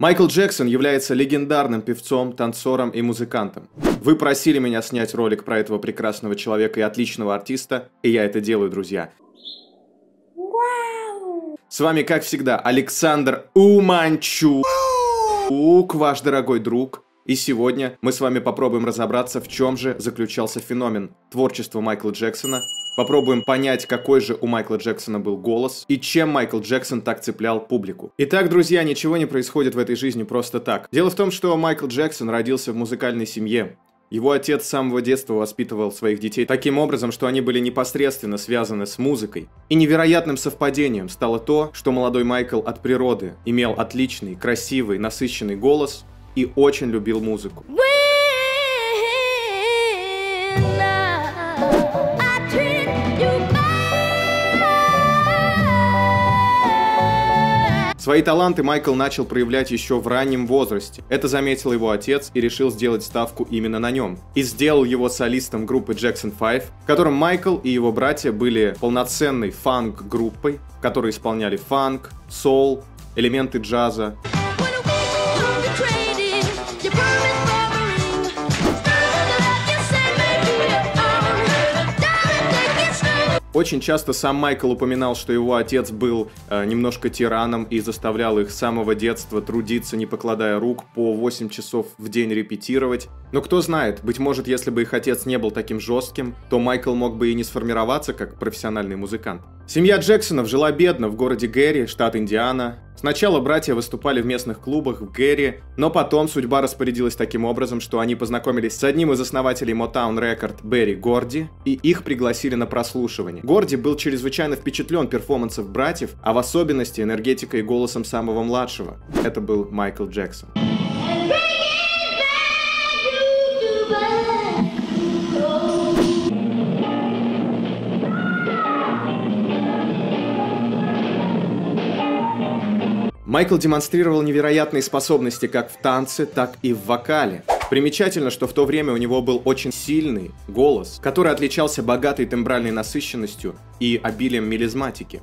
Майкл Джексон является легендарным певцом, танцором и музыкантом. Вы просили меня снять ролик про этого прекрасного человека и отличного артиста, и я это делаю, друзья. С вами, как всегда, Александр Уманчук, ваш дорогой друг. И сегодня мы с вами попробуем разобраться, в чем же заключался феномен творчества Майкла Джексона. Попробуем понять, какой же у Майкла Джексона был голос и чем Майкл Джексон так цеплял публику. Итак, друзья, ничего не происходит в этой жизни просто так. Дело в том, что Майкл Джексон родился в музыкальной семье. Его отец с самого детства воспитывал своих детей таким образом, что они были непосредственно связаны с музыкой. И невероятным совпадением стало то, что молодой Майкл от природы имел отличный, красивый, насыщенный голос и очень любил музыку. Свои таланты Майкл начал проявлять еще в раннем возрасте. Это заметил его отец и решил сделать ставку именно на нем. И сделал его солистом группы Jackson 5, в котором Майкл и его братья были полноценной фанк-группой, в которой исполняли фанк, соул, элементы джаза. Очень часто сам Майкл упоминал, что его отец был немножко тираном и заставлял их с самого детства трудиться, не покладая рук, по 8 часов в день репетировать. Но кто знает, быть может, если бы их отец не был таким жестким, то Майкл мог бы и не сформироваться как профессиональный музыкант. Семья Джексонов жила бедно в городе Гэри, штат Индиана. Сначала братья выступали в местных клубах в Гэри, но потом судьба распорядилась таким образом, что они познакомились с одним из основателей Motown Record Берри Горди, и их пригласили на прослушивание. Горди был чрезвычайно впечатлен перформансом братьев, а в особенности энергетикой и голосом самого младшего. Это был Майкл Джексон. Майкл демонстрировал невероятные способности как в танце, так и в вокале. Примечательно, что в то время у него был очень сильный голос, который отличался богатой тембральной насыщенностью и обилием мелизматики.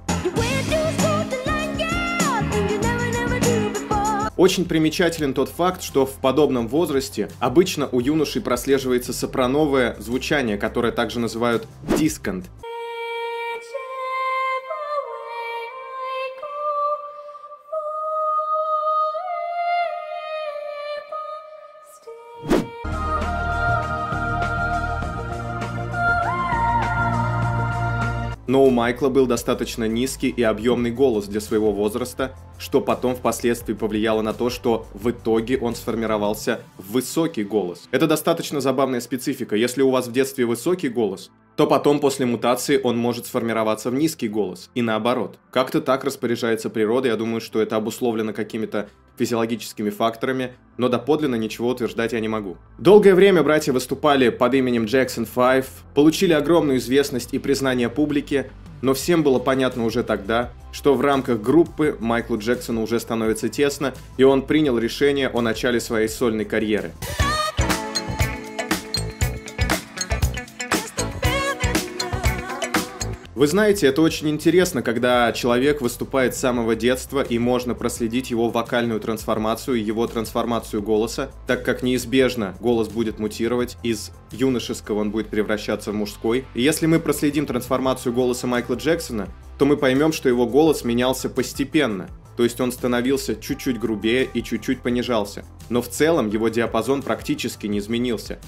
Очень примечателен тот факт, что в подобном возрасте обычно у юношей прослеживается сопрановое звучание, которое также называют дисконт. Но у Майкла был достаточно низкий и объемный голос для своего возраста, что потом впоследствии повлияло на то, что в итоге он сформировался в высокий голос. Это достаточно забавная специфика. Если у вас в детстве высокий голос, то потом после мутации он может сформироваться в низкий голос. И наоборот. Как-то так распоряжается природа. Я думаю, что это обусловлено какими-то физиологическими факторами, но доподлинно ничего утверждать я не могу. Долгое время братья выступали под именем Jackson 5, получили огромную известность и признание публики, но всем было понятно уже тогда, что в рамках группы Майклу Джексону уже становится тесно, и он принял решение о начале своей сольной карьеры. Вы знаете, это очень интересно, когда человек выступает с самого детства и можно проследить его вокальную трансформацию и его трансформацию голоса, так как неизбежно голос будет мутировать, из юношеского он будет превращаться в мужской. И если мы проследим трансформацию голоса Майкла Джексона, то мы поймем, что его голос менялся постепенно. То есть он становился чуть-чуть грубее и чуть-чуть понижался. Но в целом его диапазон практически не изменился.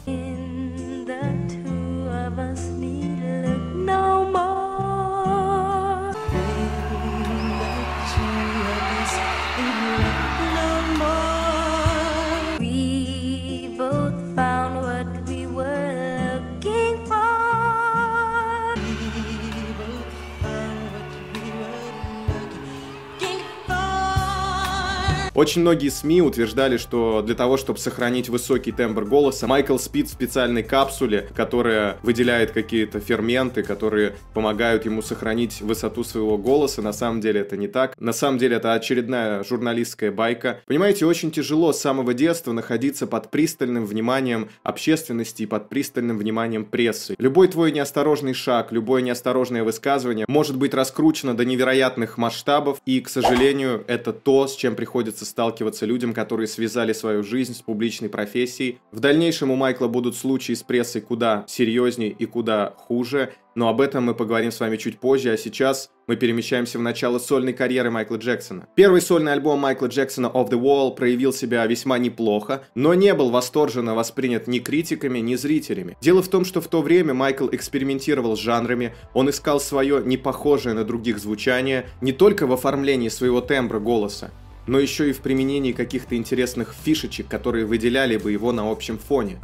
Очень многие СМИ утверждали, что для того, чтобы сохранить высокий тембр голоса, Майкл спит в специальной капсуле, которая выделяет какие-то ферменты, которые помогают ему сохранить высоту своего голоса. На самом деле это не так. На самом деле это очередная журналистская байка. Понимаете, очень тяжело с самого детства находиться под пристальным вниманием общественности и под пристальным вниманием прессы. Любой твой неосторожный шаг, любое неосторожное высказывание может быть раскручено до невероятных масштабов, и, к сожалению, это то, с чем приходится сталкиваться людям, которые связали свою жизнь с публичной профессией. В дальнейшем у Майкла будут случаи с прессой куда серьезнее и куда хуже, но об этом мы поговорим с вами чуть позже, а сейчас мы перемещаемся в начало сольной карьеры Майкла Джексона. Первый сольный альбом Майкла Джексона «Off the Wall» проявил себя весьма неплохо, но не был восторженно воспринят ни критиками, ни зрителями. Дело в том, что в то время Майкл экспериментировал с жанрами, он искал свое непохожее на других звучание не только в оформлении своего тембра голоса, но еще и в применении каких-то интересных фишечек, которые выделяли бы его на общем фоне.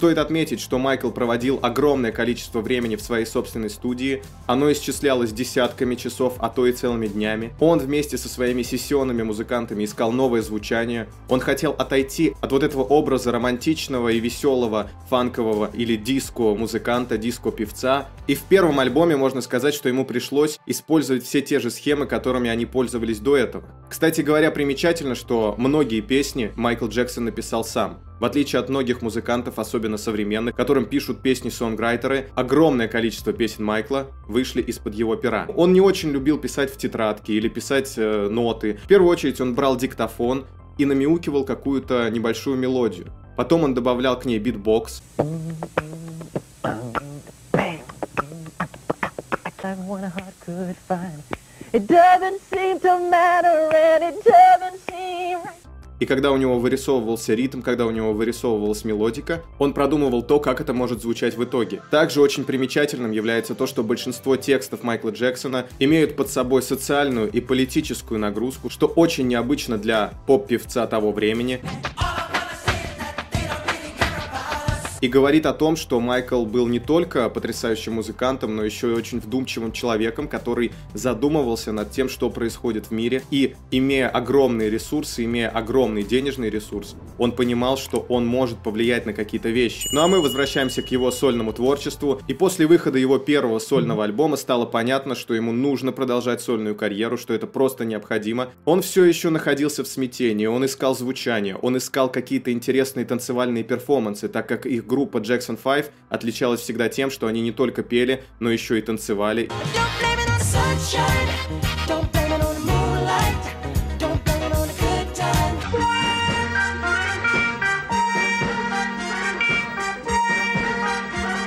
Стоит отметить, что Майкл проводил огромное количество времени в своей собственной студии, оно исчислялось десятками часов, а то и целыми днями. Он вместе со своими сессионными музыкантами искал новое звучание, он хотел отойти от вот этого образа романтичного и веселого фанкового или диско-музыканта, диско-певца, и в первом альбоме можно сказать, что ему пришлось использовать все те же схемы, которыми они пользовались до этого. Кстати говоря, примечательно, что многие песни Майкл Джексон написал сам. В отличие от многих музыкантов, особенно современных, которым пишут песни-сонграйтеры, огромное количество песен Майкла вышли из-под его пера. Он не очень любил писать в тетрадке или писать ноты. В первую очередь он брал диктофон и намяукивал какую-то небольшую мелодию. Потом он добавлял к ней битбокс. И когда у него вырисовывался ритм, когда у него вырисовывалась мелодика, он продумывал то, как это может звучать в итоге. Также очень примечательным является то, что большинство текстов Майкла Джексона имеют под собой социальную и политическую нагрузку, что очень необычно для поп-певца того времени. И говорит о том, что Майкл был не только потрясающим музыкантом, но еще и очень вдумчивым человеком, который задумывался над тем, что происходит в мире. И, имея огромные ресурсы, имея огромный денежный ресурс, он понимал, что он может повлиять на какие-то вещи. Ну а мы возвращаемся к его сольному творчеству. И после выхода его первого сольного альбома стало понятно, что ему нужно продолжать сольную карьеру, что это просто необходимо. Он все еще находился в смятении, он искал звучание, он искал какие-то интересные танцевальные перформансы, так как их группа Jackson 5 отличалась всегда тем, что они не только пели, но еще и танцевали.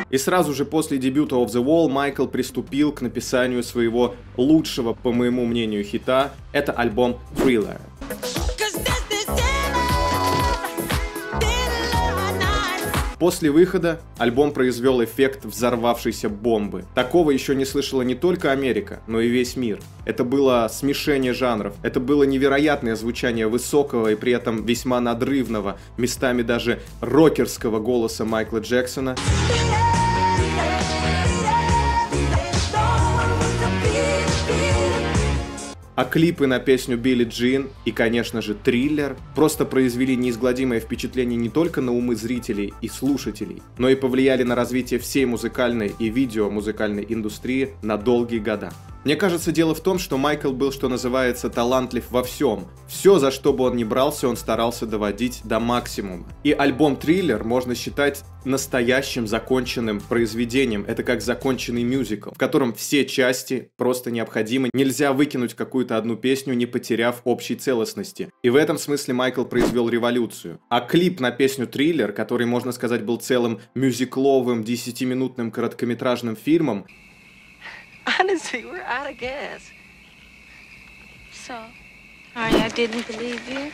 И сразу же после дебюта «Off the Wall» Майкл приступил к написанию своего лучшего, по моему мнению, хита. Это альбом «Thriller». После выхода альбом произвел эффект взорвавшейся бомбы. Такого еще не слышала не только Америка, но и весь мир. Это было смешение жанров, это было невероятное звучание высокого и при этом весьма надрывного, местами даже рокерского голоса Майкла Джексона. А клипы на песню «Билли Джин» и, конечно же, «Thriller» просто произвели неизгладимое впечатление не только на умы зрителей и слушателей, но и повлияли на развитие всей музыкальной и видеомузыкальной индустрии на долгие года. Мне кажется, дело в том, что Майкл был, что называется, талантлив во всем. Все, за что бы он ни брался, он старался доводить до максимума. И альбом «Thriller» можно считать настоящим законченным произведением. Это как законченный мюзикл, в котором все части просто необходимы. Нельзя выкинуть какую-то одну песню, не потеряв общей целостности. И в этом смысле Майкл произвел революцию. А клип на песню «Thriller», который, можно сказать, был целым мюзикловым 10-минутным короткометражным фильмом, honestly, we're out of gas. So, sorry I didn't believe you.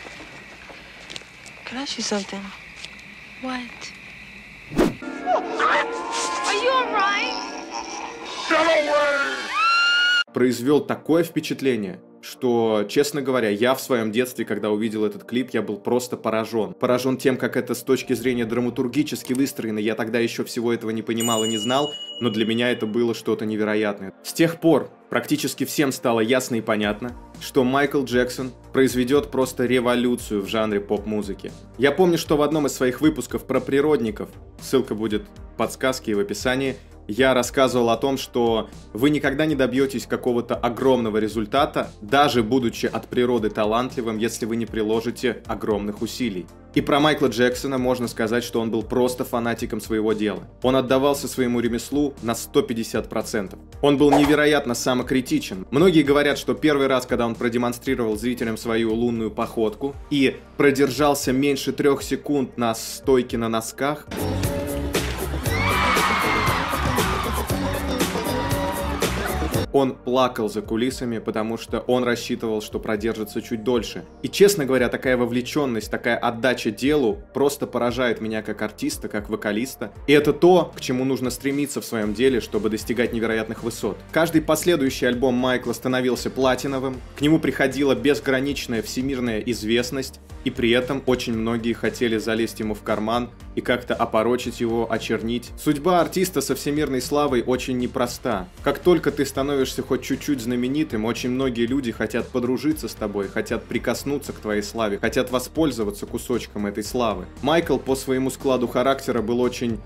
Can I ask you something? What? Are you alright? Get away! Произвел такое впечатление, что, честно говоря, я в своем детстве, когда увидел этот клип, я был просто поражен. Поражен тем, как это с точки зрения драматургически выстроено. Я тогда еще всего этого не понимал и не знал, но для меня это было что-то невероятное. С тех пор практически всем стало ясно и понятно, что Майкл Джексон произведет просто революцию в жанре поп-музыки. Я помню, что в одном из своих выпусков про природников, ссылка будет в подсказке и в описании, я рассказывал о том, что вы никогда не добьетесь какого-то огромного результата, даже будучи от природы талантливым, если вы не приложите огромных усилий. И про Майкла Джексона можно сказать, что он был просто фанатиком своего дела. Он отдавался своему ремеслу на 150%. Он был невероятно самокритичен. Многие говорят, что первый раз, когда он продемонстрировал зрителям свою лунную походку и продержался меньше 3 секунд на стойке на носках, он плакал за кулисами, потому что он рассчитывал, что продержится чуть дольше. И, честно говоря, такая вовлеченность, такая отдача делу просто поражает меня как артиста, как вокалиста. И это то, к чему нужно стремиться в своем деле, чтобы достигать невероятных высот. Каждый последующий альбом Майкла становился платиновым, к нему приходила безграничная всемирная известность, и при этом очень многие хотели залезть ему в карман и как-то опорочить его, очернить. Судьба артиста со всемирной славой очень непроста. Как только ты становишься хоть чуть-чуть знаменитым, очень многие люди хотят подружиться с тобой, хотят прикоснуться к твоей славе, хотят воспользоваться кусочком этой славы. Майкл по своему складу характера был очень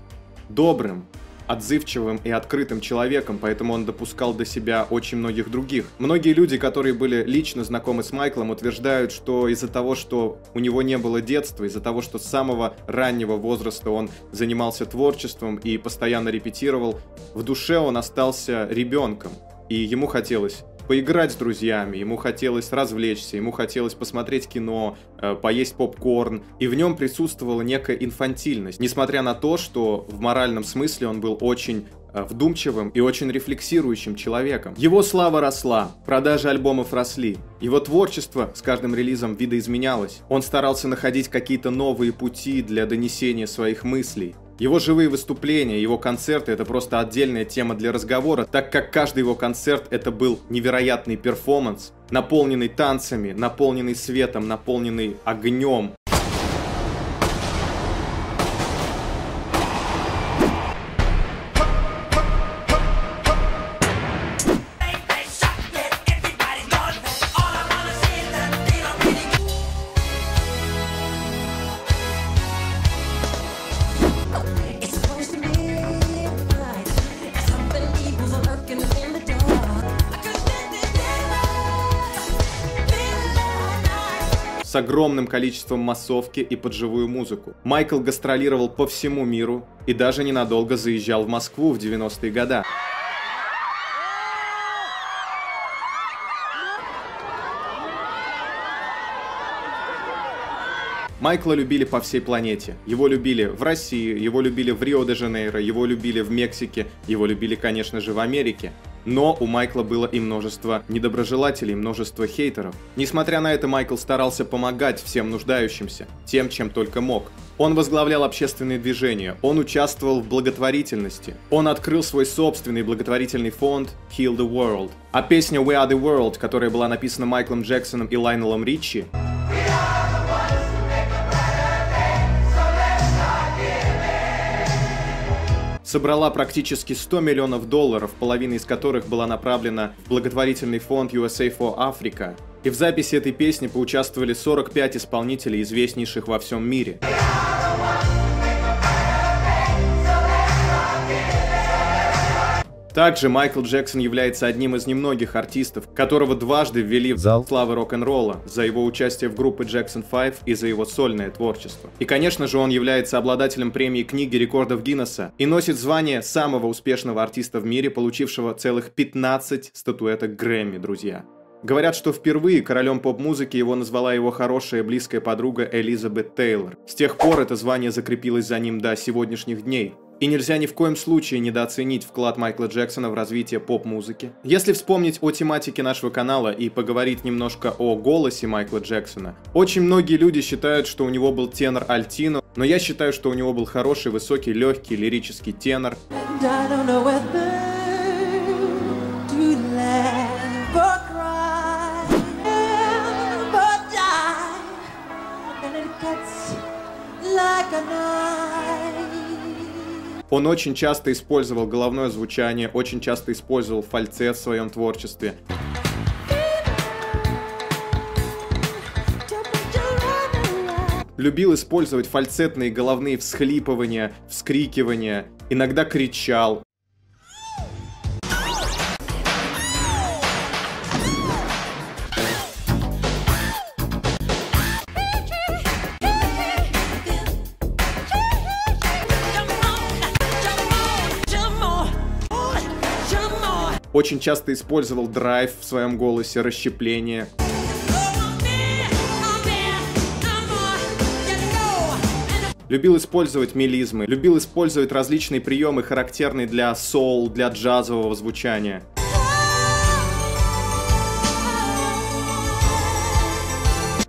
добрым, отзывчивым и открытым человеком, поэтому он допускал до себя очень многих других. Многие люди, которые были лично знакомы с Майклом, утверждают, что из-за того, что у него не было детства, из-за того, что с самого раннего возраста он занимался творчеством и постоянно репетировал, в душе он остался ребенком, и ему хотелось поиграть с друзьями, ему хотелось развлечься, ему хотелось посмотреть кино, поесть попкорн, и в нем присутствовала некая инфантильность, несмотря на то, что в моральном смысле он был очень вдумчивым и очень рефлексирующим человеком. Его слава росла, продажи альбомов росли, его творчество с каждым релизом видоизменялось, он старался находить какие-то новые пути для донесения своих мыслей. Его живые выступления, его концерты — это просто отдельная тема для разговора, так как каждый его концерт — это был невероятный перформанс, наполненный танцами, наполненный светом, наполненный огнем. С огромным количеством массовки и под живую музыку. Майкл гастролировал по всему миру и даже ненадолго заезжал в Москву в 90-е годы. Майкла любили по всей планете. Его любили в России, его любили в Рио-де-Жанейро, его любили в Мексике, его любили, конечно же, в Америке. Но у Майкла было и множество недоброжелателей, множество хейтеров. Несмотря на это, Майкл старался помогать всем нуждающимся, тем, чем только мог. Он возглавлял общественные движения, он участвовал в благотворительности, он открыл свой собственный благотворительный фонд Heal the World. А песня We are the World, которая была написана Майклом Джексоном и Лайнелом Ричи, собрала практически $100 миллионов, половина из которых была направлена в благотворительный фонд USA for Africa. И в записи этой песни поучаствовали 45 исполнителей, известнейших во всем мире. Также Майкл Джексон является одним из немногих артистов, которого дважды ввели в зал славы рок-н-ролла за его участие в группе Jackson 5 и за его сольное творчество. И, конечно же, он является обладателем премии книги рекордов Гиннесса и носит звание самого успешного артиста в мире, получившего целых 15 статуэток Грэмми, друзья. Говорят, что впервые королем поп-музыки его назвала его хорошая и близкая подруга Элизабет Тейлор. С тех пор это звание закрепилось за ним до сегодняшних дней. И нельзя ни в коем случае недооценить вклад Майкла Джексона в развитие поп-музыки. Если вспомнить о тематике нашего канала и поговорить немножко о голосе Майкла Джексона, очень многие люди считают, что у него был тенор альтино, но я считаю, что у него был хороший, высокий, легкий, лирический тенор. Он очень часто использовал головное звучание, очень часто использовал фальцет в своем творчестве. Любил использовать фальцетные головные всхлипывания, вскрикивания, иногда кричал. Очень часто использовал драйв в своем голосе, расщепление. Любил использовать мелизмы, любил использовать различные приемы, характерные для соул, для джазового звучания.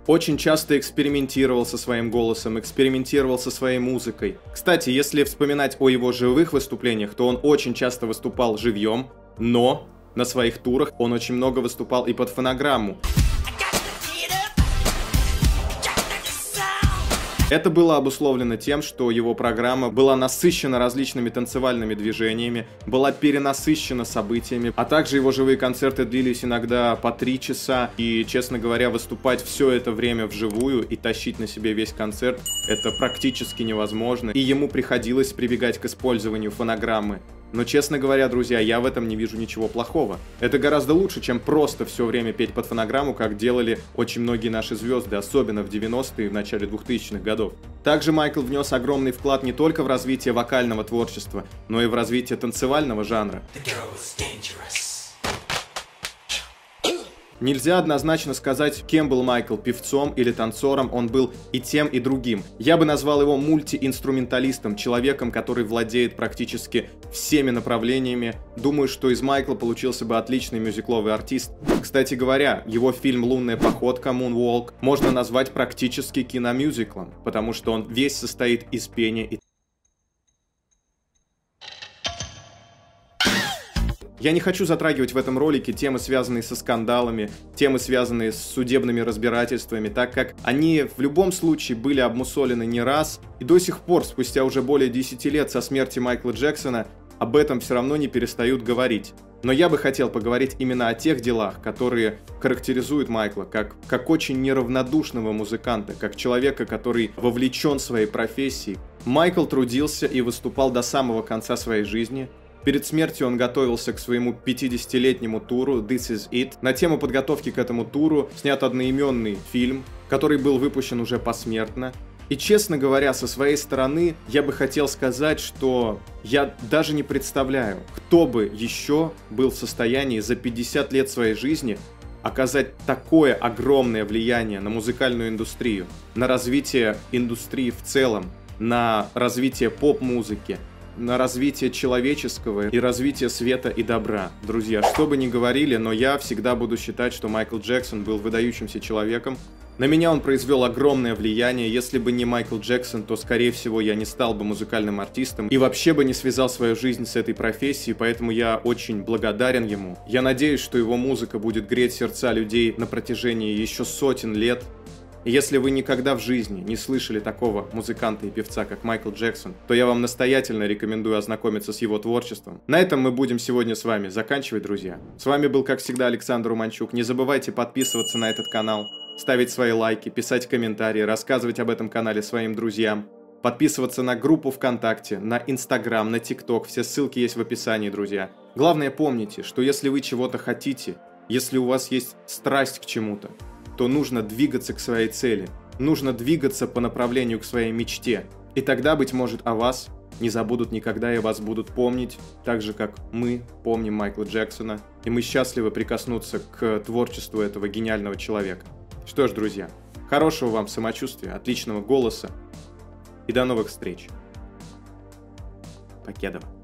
Очень часто экспериментировал со своим голосом, экспериментировал со своей музыкой. Кстати, если вспоминать о его живых выступлениях, то он очень часто выступал живьем, но на своих турах он очень много выступал и под фонограмму. Это было обусловлено тем, что его программа была насыщена различными танцевальными движениями, была перенасыщена событиями, а также его живые концерты длились иногда по 3 часа, и, честно говоря, выступать все это время вживую и тащить на себе весь концерт — это практически невозможно, и ему приходилось прибегать к использованию фонограммы. Но, честно говоря, друзья, я в этом не вижу ничего плохого. Это гораздо лучше, чем просто все время петь под фонограмму, как делали очень многие наши звезды, особенно в 90-е и в начале 2000-х годов. Также Майкл внес огромный вклад не только в развитие вокального творчества, но и в развитие танцевального жанра. Нельзя однозначно сказать, кем был Майкл, певцом или танцором, он был и тем, и другим. Я бы назвал его мультиинструменталистом, человеком, который владеет практически всеми направлениями. Думаю, что из Майкла получился бы отличный мюзикловый артист. Кстати говоря, его фильм «Лунная походка» Moonwalk можно назвать практически киномюзиклом, потому что он весь состоит из пения и... Я не хочу затрагивать в этом ролике темы, связанные со скандалами, темы, связанные с судебными разбирательствами, так как они в любом случае были обмусолены не раз, и до сих пор, спустя уже более 10 лет со смерти Майкла Джексона, об этом все равно не перестают говорить. Но я бы хотел поговорить именно о тех делах, которые характеризуют Майкла как очень неравнодушного музыканта, как человека, который вовлечен в своей профессии. Майкл трудился и выступал до самого конца своей жизни. Перед смертью он готовился к своему 50-летнему туру «This is it». На тему подготовки к этому туру снят одноименный фильм, который был выпущен уже посмертно. И, честно говоря, со своей стороны, я бы хотел сказать, что я даже не представляю, кто бы еще был в состоянии за 50 лет своей жизни оказать такое огромное влияние на музыкальную индустрию, на развитие индустрии в целом, на развитие поп-музыки, на развитие человеческого и развитие света и добра. Друзья, что бы ни говорили, но я всегда буду считать, что Майкл Джексон был выдающимся человеком. На меня он произвел огромное влияние. Если бы не Майкл Джексон, то, скорее всего, я не стал бы музыкальным артистом и вообще бы не связал свою жизнь с этой профессией, поэтому я очень благодарен ему. Я надеюсь, что его музыка будет греть сердца людей на протяжении еще сотен лет. Если вы никогда в жизни не слышали такого музыканта и певца, как Майкл Джексон, то я вам настоятельно рекомендую ознакомиться с его творчеством. На этом мы будем сегодня с вами заканчивать, друзья. С вами был, как всегда, Александр Уманчук. Не забывайте подписываться на этот канал, ставить свои лайки, писать комментарии, рассказывать об этом канале своим друзьям, подписываться на группу ВКонтакте, на Инстаграм, на ТикТок. Все ссылки есть в описании, друзья. Главное, помните, что если вы чего-то хотите, если у вас есть страсть к чему-то, то нужно двигаться к своей цели, нужно двигаться по направлению к своей мечте. И тогда, быть может, о вас не забудут никогда и вас будут помнить, так же, как мы помним Майкла Джексона, и мы счастливы прикоснуться к творчеству этого гениального человека. Что ж, друзья, хорошего вам самочувствия, отличного голоса и до новых встреч. Покедова.